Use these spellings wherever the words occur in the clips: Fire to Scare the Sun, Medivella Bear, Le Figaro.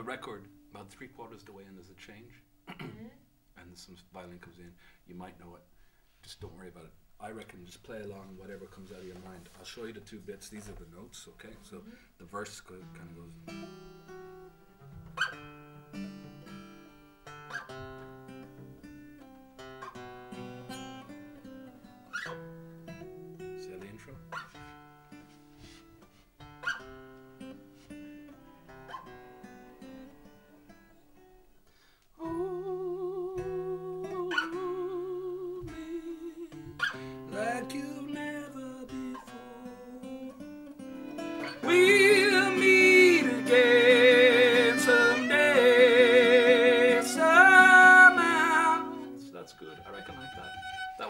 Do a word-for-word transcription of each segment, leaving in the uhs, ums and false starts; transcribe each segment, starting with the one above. the record, about three quarters of the way in, there's a change, and some violin comes in. You might know it. Just don't worry about it. I reckon just play along whatever comes out of your mind. I'll show you the two bits. These are the notes, okay? So mm-hmm. the verse go, kind of goes. See the intro?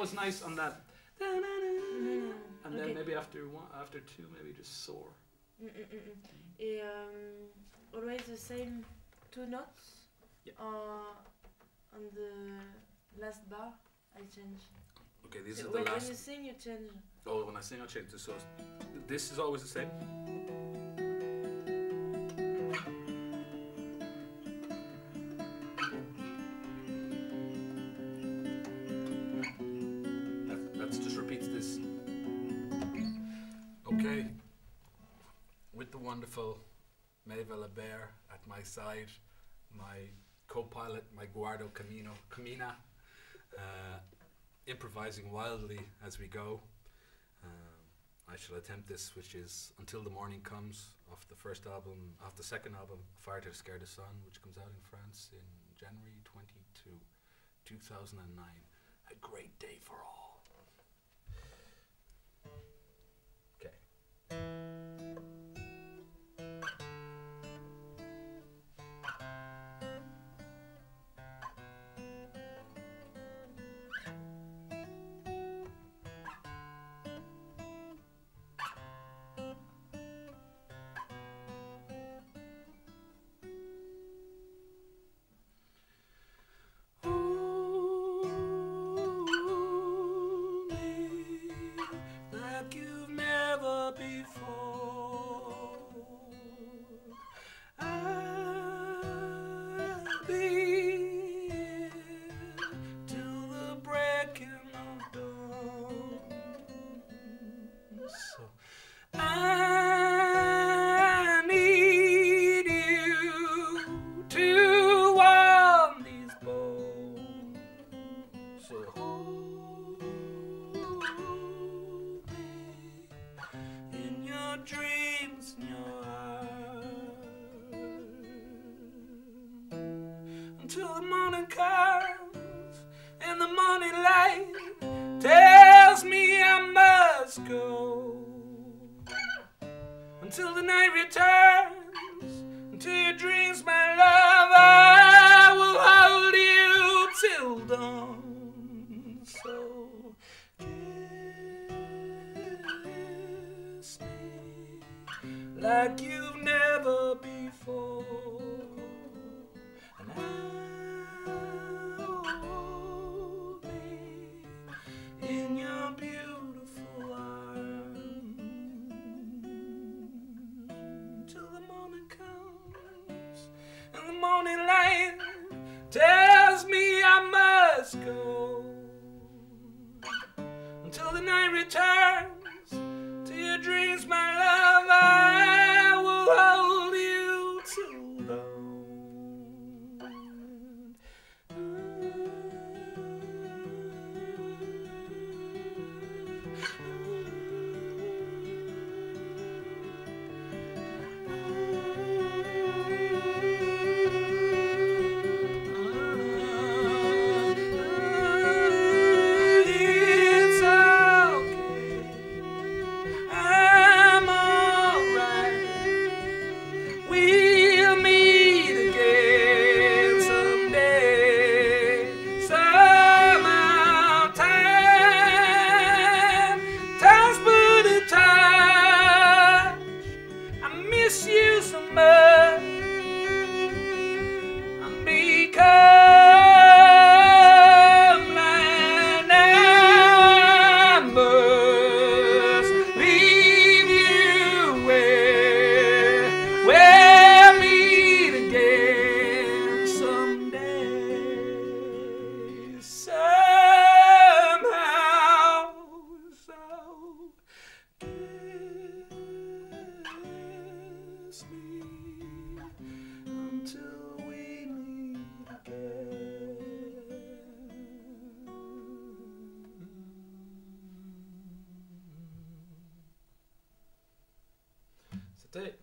Was nice on that, and then okay. maybe after one, after two, maybe just soar. Mm -mm -mm. Yeah, um, always the same two notes. Yeah. Uh, on the last bar, I change. Okay, these so are the when last. When you sing, you change. Oh, when I sing, I change. So this is always the same. Okay, with the wonderful Medivella Bear at my side, my co-pilot, my guardo camino, camina, uh, improvising wildly as we go. Uh, I shall attempt this, which is Until the Morning Comes, off the first album, off the second album, Fire to Scare the Sun, which comes out in France in January twenty-second, two thousand nine. A great day for all. Till the morning comes and the morning light tells me I must go. Until the night returns, until your dreams, my love, I will hold you till dawn. So kiss me like you've never before. Tells me I must go. Until the night returns, to your dreams, my love, I will hold you till dawn. Oh, today.